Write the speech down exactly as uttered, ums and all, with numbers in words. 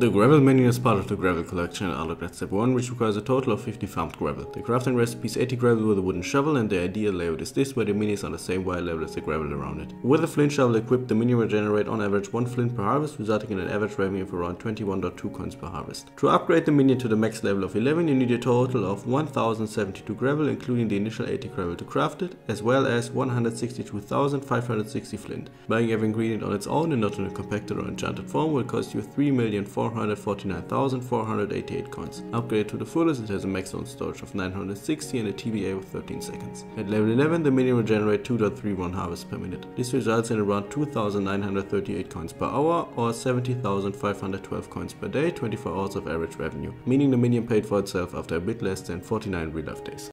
The gravel menu is part of the gravel collection outlook at step one, which requires a total of fifty farmed gravel. The crafting recipe is eighty gravel with a wooden shovel, and the ideal layout is this, where the mini is on the same wire level as the gravel around it. With a flint shovel equipped, the mini will generate on average one flint per harvest, resulting in an average revenue of around twenty-one point two coins per harvest. To upgrade the mini to the max level of eleven, you need a total of one thousand seventy-two gravel, including the initial eighty gravel to craft it, as well as one hundred sixty-two thousand five hundred sixty flint. Buying every ingredient on its own and not in a compacted or enchanted form will cost you three million four hundred forty-nine thousand four hundred eighty-eight coins. Upgraded to the fullest, it has a maximum storage of nine hundred sixty and a T B A of thirteen seconds. At level eleven, the mini will generate two point three one harvests per minute. This results in around two thousand nine hundred thirty-eight coins per hour or seventy thousand five hundred twelve coins per day, twenty-four hours of average revenue, meaning the minion paid for itself after a bit less than forty-nine real life days.